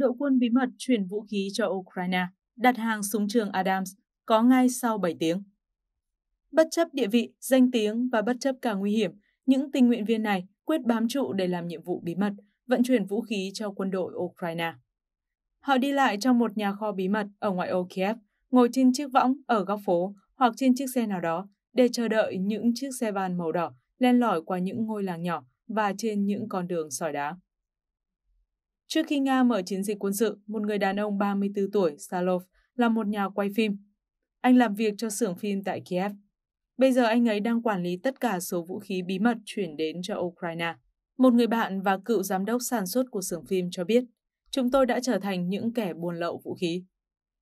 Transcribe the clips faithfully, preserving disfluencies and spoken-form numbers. đội quân bí mật chuyển vũ khí cho Ukraine, đặt hàng súng trường Adams có ngay sau bảy tiếng. Bất chấp địa vị, danh tiếng và bất chấp cả nguy hiểm, những tình nguyện viên này quyết bám trụ để làm nhiệm vụ bí mật, vận chuyển vũ khí cho quân đội Ukraine. Họ đi lại trong một nhà kho bí mật ở ngoại ô Kiev, ngồi trên chiếc võng ở góc phố hoặc trên chiếc xe nào đó để chờ đợi những chiếc xe van màu đỏ len lỏi qua những ngôi làng nhỏ và trên những con đường sỏi đá. Trước khi Nga mở chiến dịch quân sự, một người đàn ông ba mươi tư tuổi, Salov, là một nhà quay phim. Anh làm việc cho xưởng phim tại Kiev. Bây giờ anh ấy đang quản lý tất cả số vũ khí bí mật chuyển đến cho Ukraine. Một người bạn và cựu giám đốc sản xuất của xưởng phim cho biết, chúng tôi đã trở thành những kẻ buôn lậu vũ khí.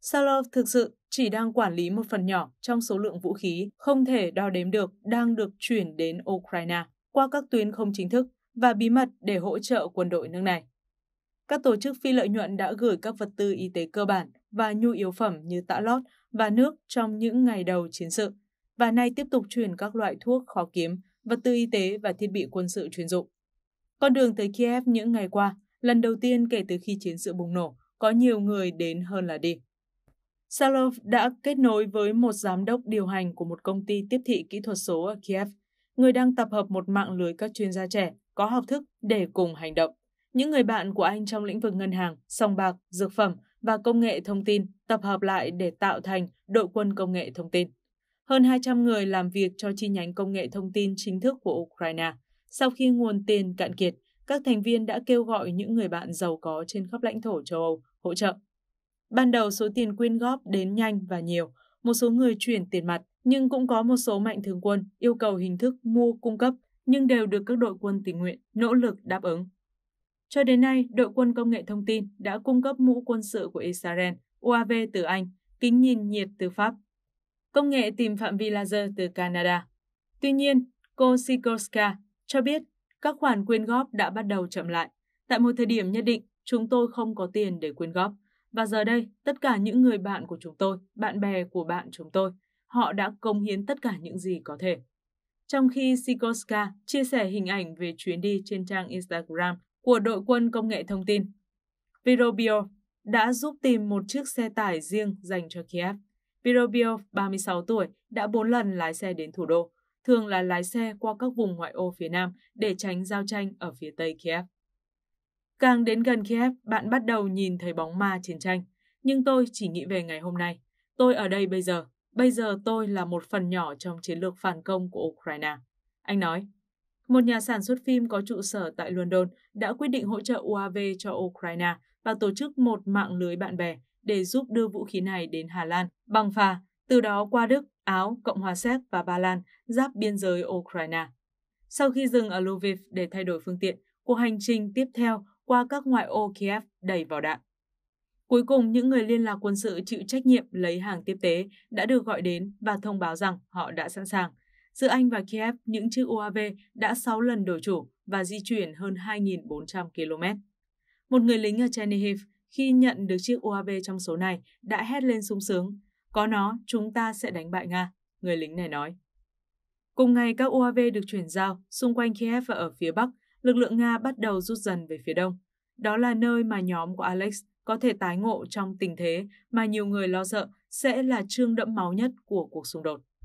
Salov thực sự chỉ đang quản lý một phần nhỏ trong số lượng vũ khí không thể đo đếm được đang được chuyển đến Ukraine qua các tuyến không chính thức và bí mật để hỗ trợ quân đội nước này. Các tổ chức phi lợi nhuận đã gửi các vật tư y tế cơ bản và nhu yếu phẩm như tã lót và nước trong những ngày đầu chiến sự, và nay tiếp tục chuyển các loại thuốc khó kiếm, vật tư y tế và thiết bị quân sự chuyên dụng. Con đường tới Kiev những ngày qua, lần đầu tiên kể từ khi chiến sự bùng nổ, có nhiều người đến hơn là đi. Salov đã kết nối với một giám đốc điều hành của một công ty tiếp thị kỹ thuật số ở Kiev, người đang tập hợp một mạng lưới các chuyên gia trẻ có học thức để cùng hành động. Những người bạn của anh trong lĩnh vực ngân hàng, sòng bạc, dược phẩm và công nghệ thông tin tập hợp lại để tạo thành đội quân công nghệ thông tin. Hơn hai trăm người làm việc cho chi nhánh công nghệ thông tin chính thức của Ukraine. Sau khi nguồn tiền cạn kiệt, các thành viên đã kêu gọi những người bạn giàu có trên khắp lãnh thổ châu Âu hỗ trợ. Ban đầu số tiền quyên góp đến nhanh và nhiều, một số người chuyển tiền mặt, nhưng cũng có một số mạnh thường quân yêu cầu hình thức mua cung cấp, nhưng đều được các đội quân tình nguyện nỗ lực đáp ứng. Cho đến nay, đội quân công nghệ thông tin đã cung cấp mũ quân sự của Israel, u a vê từ Anh, kính nhìn nhiệt từ Pháp, công nghệ tìm phạm vi laser từ Canada. Tuy nhiên, cô Sikorska cho biết các khoản quyên góp đã bắt đầu chậm lại. Tại một thời điểm nhất định, chúng tôi không có tiền để quyên góp. Và giờ đây, tất cả những người bạn của chúng tôi, bạn bè của bạn chúng tôi, họ đã cống hiến tất cả những gì có thể. Trong khi Sikorska chia sẻ hình ảnh về chuyến đi trên trang Instagram của đội quân công nghệ thông tin, Virobio đã giúp tìm một chiếc xe tải riêng dành cho Kiev. Virobio, ba mươi sáu tuổi, đã bốn lần lái xe đến thủ đô, thường là lái xe qua các vùng ngoại ô phía Nam để tránh giao tranh ở phía Tây Kiev. Càng đến gần Kiev, bạn bắt đầu nhìn thấy bóng ma chiến tranh. Nhưng tôi chỉ nghĩ về ngày hôm nay. Tôi ở đây bây giờ. Bây giờ tôi là một phần nhỏ trong chiến lược phản công của Ukraine. Anh nói, một nhà sản xuất phim có trụ sở tại London đã quyết định hỗ trợ u a vê cho Ukraine và tổ chức một mạng lưới bạn bè để giúp đưa vũ khí này đến Hà Lan bằng phà, từ đó qua Đức, Áo, Cộng hòa Séc và Ba Lan giáp biên giới Ukraine. Sau khi dừng ở Lviv để thay đổi phương tiện, cuộc hành trình tiếp theo qua các ngoại ô Kiev đầy vào đạn. Cuối cùng, những người liên lạc quân sự chịu trách nhiệm lấy hàng tiếp tế đã được gọi đến và thông báo rằng họ đã sẵn sàng. Giữa Anh và Kiev, những chiếc u a vê đã sáu lần đổi chủ và di chuyển hơn hai nghìn bốn trăm ki lô mét. Một người lính ở Chernihiv khi nhận được chiếc u a vê trong số này đã hét lên sung sướng, "Có nó, chúng ta sẽ đánh bại Nga," người lính này nói. Cùng ngày, các u a vê được chuyển giao xung quanh Kiev và ở phía Bắc, lực lượng Nga bắt đầu rút dần về phía đông. Đó là nơi mà nhóm của Alex có thể tái ngộ trong tình thế mà nhiều người lo sợ sẽ là chương đẫm máu nhất của cuộc xung đột.